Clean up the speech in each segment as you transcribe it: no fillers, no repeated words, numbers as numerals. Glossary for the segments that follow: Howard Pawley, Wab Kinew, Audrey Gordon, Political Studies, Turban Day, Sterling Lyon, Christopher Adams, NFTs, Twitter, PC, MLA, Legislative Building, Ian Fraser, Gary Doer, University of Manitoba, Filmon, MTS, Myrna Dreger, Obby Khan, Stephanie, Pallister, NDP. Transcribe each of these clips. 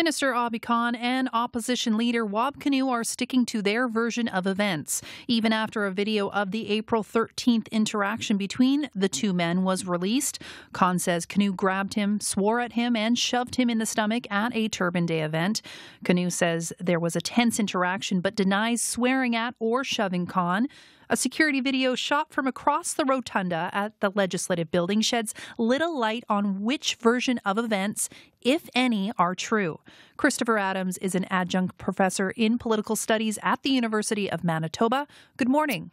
Minister Obby Khan and opposition leader Wab Kinew are sticking to their version of events, even after a video of the April 13th interaction between the two men was released. Khan says Kinew grabbed him, swore at him, and shoved him in the stomach at a Turban Day event. Kinew says there was a tense interaction but denies swearing at or shoving Khan. A security video shot from across the rotunda at the Legislative Building sheds little light on which version of events, if any, are true. Christopher Adams is an adjunct professor in political studies at the University of Manitoba. Good morning.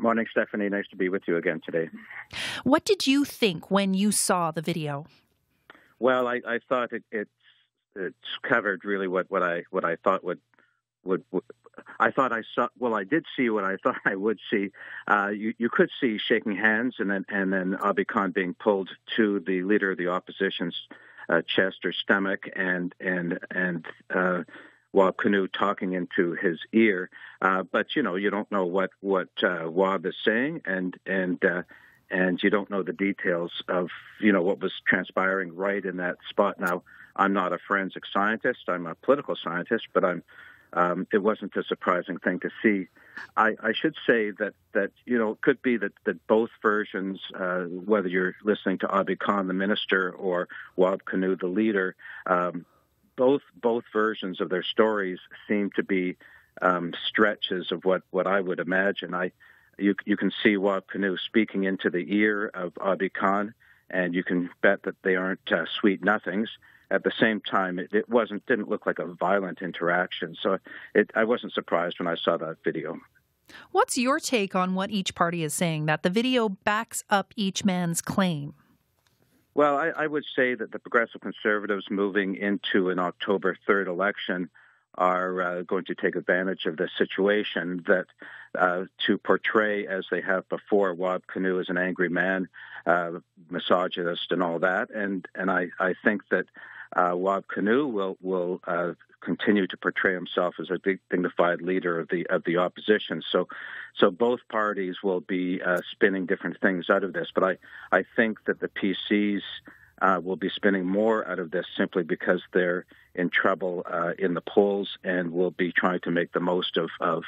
Morning, Stephanie. Nice to be with you again today. What did you think when you saw the video? Well, I thought it covered really what I thought would I thought I saw. Well, I did see what I thought I would see. You could see shaking hands, and then Obby Khan being pulled to the leader of the opposition's chest or stomach, and Wab Kinew talking into his ear. But you don't know what Wab is saying, and you don't know the details of what was transpiring right in that spot. Now, I'm not a forensic scientist. I'm a political scientist, but I'm. It wasn't a surprising thing to see. I should say that it could be that both versions, whether you're listening to Obby Khan, the minister, or Wab Kinew, the leader, both versions of their stories seem to be stretches of what I would imagine. You can see Wab Kinew speaking into the ear of Obby Khan, and you can bet that they aren't sweet nothings. At the same time, it didn't look like a violent interaction, so I wasn't surprised when I saw that video. What's your take on what each party is saying, that the video backs up each man's claim? Well, I would say that the Progressive Conservatives moving into an October 3rd election are going to take advantage of this situation to portray, as they have before, Wab Kinew as an angry man, misogynist and all that. And I think that Wab Kinew will continue to portray himself as a dignified leader of the opposition. So both parties will be spinning different things out of this. But I think that the PCs will be spinning more out of this simply because they're in trouble in the polls and will be trying to make the most of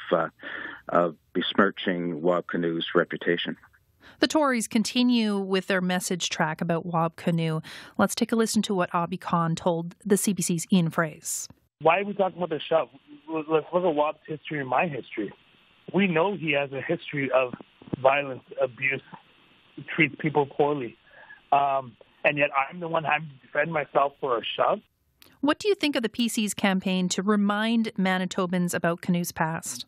besmirching Wab Kinew's reputation. The Tories continue with their message track about Wab Kinew. Let's take a listen to what Obby Khan told the CBC's Ian Fraser. Why are we talking about the shove? Let's look at Wab's history and my history. We know he has a history of violence, abuse, treats people poorly. And yet I'm the one having to defend myself for a shove. What do you think of the PC's campaign to remind Manitobans about Kinew's past?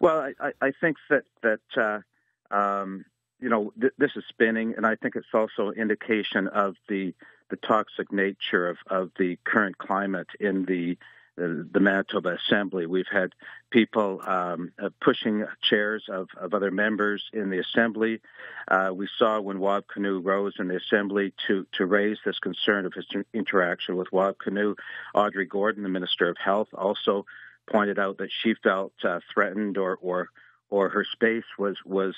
Well, I think that this is spinning, and I think it's also an indication of the toxic nature of the current climate in the Manitoba Assembly. We've had people pushing chairs of other members in the Assembly. We saw when Wab Kinew rose in the Assembly to raise this concern of his interaction with Wab Kinew, Audrey Gordon, the Minister of Health, also pointed out that she felt threatened or her space was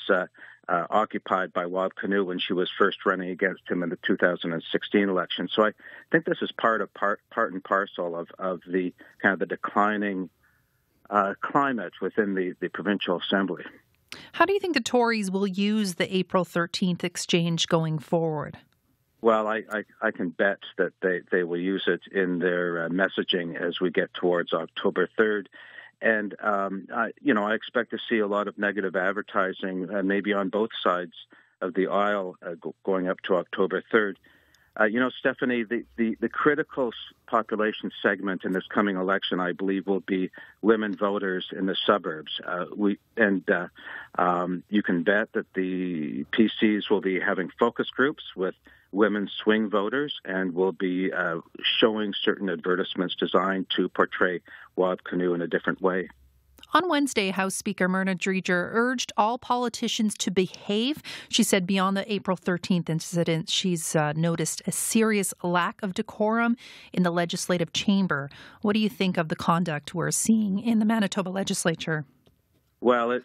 occupied by Wab Kinew when she was first running against him in the 2016 election. So I think this is part and parcel of the kind of the declining climate within the provincial assembly. How do you think the Tories will use the April 13th exchange going forward? Well, I can bet that they will use it in their messaging as we get towards October 3rd. And, I expect to see a lot of negative advertising, maybe on both sides of the aisle going up to October 3rd. Stephanie, the critical population segment in this coming election, I believe, will be women voters in the suburbs. You can bet that the PCs will be having focus groups with women swing voters and will be showing certain advertisements designed to portray Wab Kinew in a different way. On Wednesday, House Speaker Myrna Dreger urged all politicians to behave. She said beyond the April 13th incident, she's noticed a serious lack of decorum in the legislative chamber. What do you think of the conduct we're seeing in the Manitoba legislature? Well,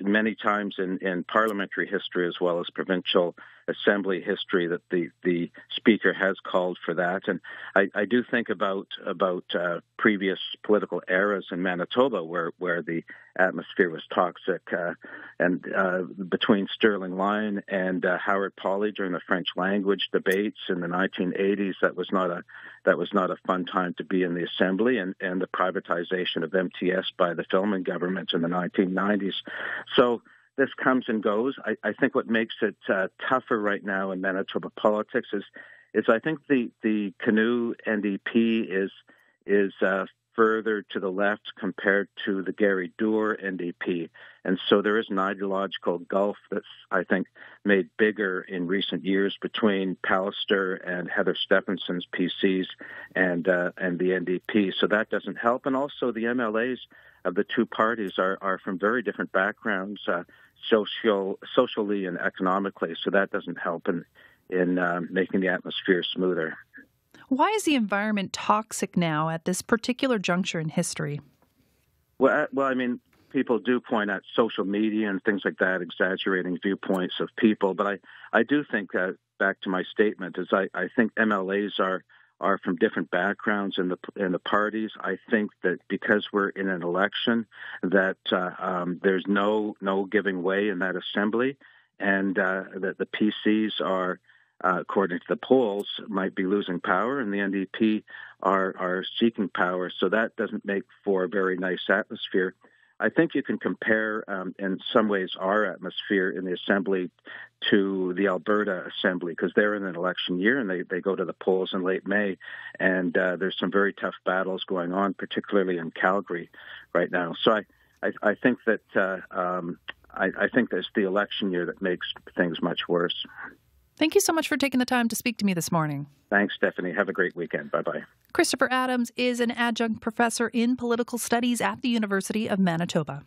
many times in parliamentary history as well as provincial Assembly history that the Speaker has called for that. And I do think about previous political eras in Manitoba where the atmosphere was toxic, and between Sterling Lyon and Howard Pawley during the French language debates in the 1980s, that was not a fun time to be in the Assembly, and the privatization of MTS by the Filmon government in the 1990s. So this comes and goes. I think what makes it tougher right now in Manitoba politics is I think the Kinew NDP is further to the left compared to the Gary Doer NDP. And so there is an ideological gulf that's, I think, made bigger in recent years between Pallister and Heather Stephenson's PCs and the NDP. So that doesn't help. And also the MLAs of the two parties are from very different backgrounds, socially and economically. So that doesn't help in making the atmosphere smoother. Why is the environment toxic now at this particular juncture in history? Well, I mean, people do point at social media and things like that, exaggerating viewpoints of people. But I do think that, back to my statement, is I think MLAs are from different backgrounds in the parties. I think that because we're in an election, that there's no giving way in that Assembly, and that the PCs are, according to the polls, might be losing power, and the NDP are seeking power. So that doesn't make for a very nice atmosphere. I think you can compare, in some ways, our atmosphere in the Assembly to the Alberta Assembly, because they're in an election year and they go to the polls in late May. And there's some very tough battles going on, particularly in Calgary right now. So I think that I think it's the election year that makes things much worse. Thank you so much for taking the time to speak to me this morning. Thanks, Stephanie. Have a great weekend. Bye-bye. Christopher Adams is an adjunct professor in political studies at the University of Manitoba.